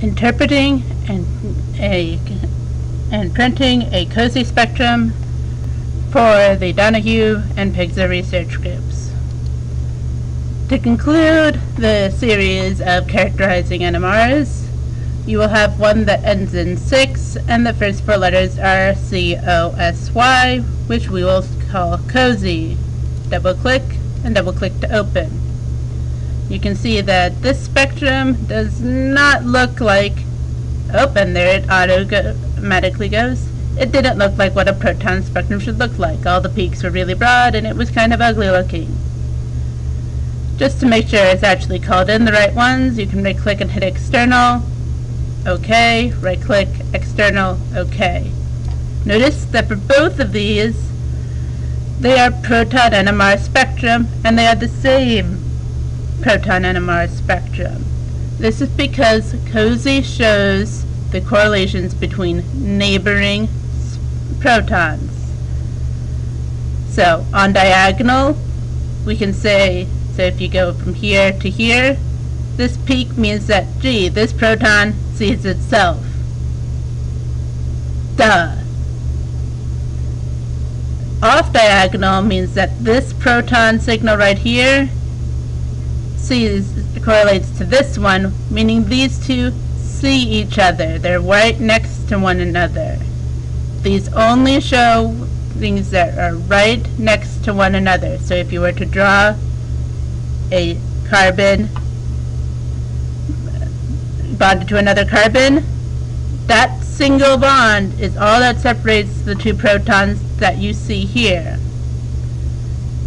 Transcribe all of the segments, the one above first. interpreting and printing a COSY spectrum for the Donahue and PIGSA research groups. To conclude the series of characterizing NMRs, you will have one that ends in 6, and the first 4 letters are COSY, which we will call COSY. Double-click and double-click to open. You can see that this spectrum does not look like, oh, and there it automatically goes. It didn't look like what a proton spectrum should look like. All the peaks were really broad and it was kind of ugly looking. Just to make sure it's actually called in the right ones, you can right click and hit external, OK, right click, external, OK. Notice that for both of these, they are proton NMR spectrum and they are the same proton NMR spectrum. This is because COSY shows the correlations between neighboring protons. So on diagonal, we can say, so if you go from here to here, this peak means that, gee, this proton sees itself. Duh. Off diagonal means that this proton signal right here correlates to this one, meaning these two see each other. They're right next to one another. These only show things that are right next to one another. So if you were to draw a carbon bonded to another carbon, that single bond is all that separates the two protons that you see here.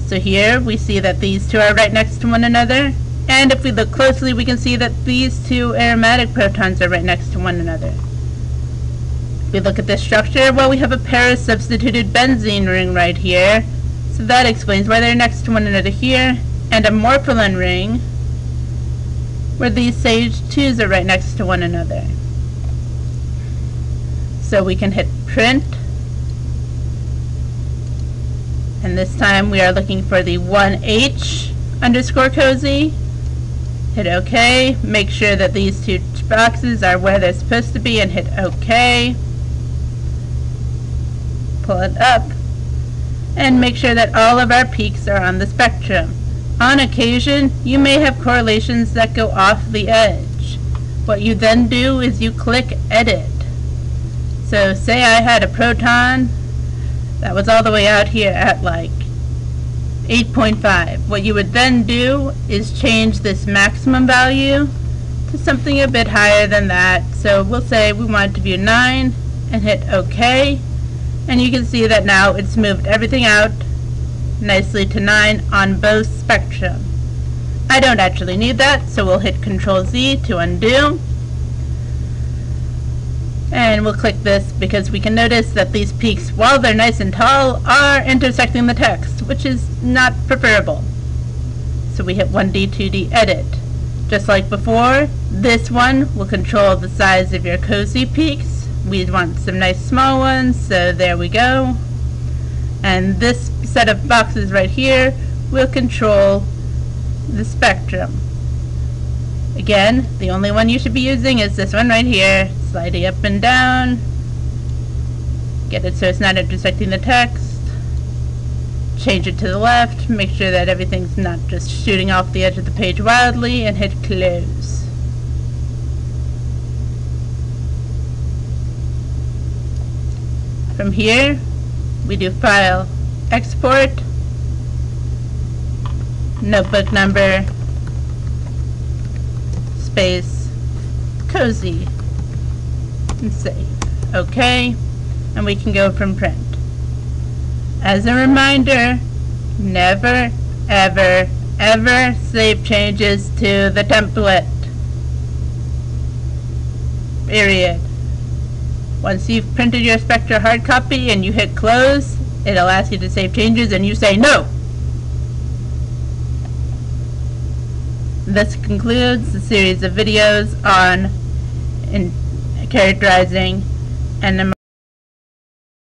So here we see that these two are right next to one another, and if we look closely we can see that these two aromatic protons are right next to one another. If we look at this structure, well, we have a para-substituted benzene ring right here, so that explains why they're next to one another here, and a morpholin ring where these SAGE-2s are right next to one another. So we can hit print, and this time we are looking for the 1H_COSY. Hit OK, make sure that these two boxes are where they're supposed to be, and hit OK. Pull it up and make sure that all of our peaks are on the spectrum. On occasion you may have correlations that go off the edge. What you then do is you click edit. So say I had a proton that was all the way out here at like 8.5. What you would then do is change this maximum value to something a bit higher than that. So we'll say we want it to be 9 and hit OK. And you can see that now it's moved everything out nicely to 9 on both spectrum. I don't actually need that, so we'll hit Control Z to undo. And we'll click this because we can notice that these peaks, while they're nice and tall, are intersecting the text, which is not preferable. So we hit 1D, 2D, edit. Just like before, this one will control the size of your COSY peaks. We want some nice small ones, so there we go. And this set of boxes right here will control the spectrum. Again, the only one you should be using is this one right here, sliding up and down. Get it so it's not intersecting the text. Change it to the left, make sure that everything's not just shooting off the edge of the page wildly, and hit close. From here, we do File, Export, Notebook Number, space, COSY, and save. OK, and we can go from print. As a reminder, never, ever, ever save changes to the template. Period. Once you've printed your Spectra hard copy and you hit close, it'll ask you to save changes and you say no. This concludes the series of videos on characterizing NMR.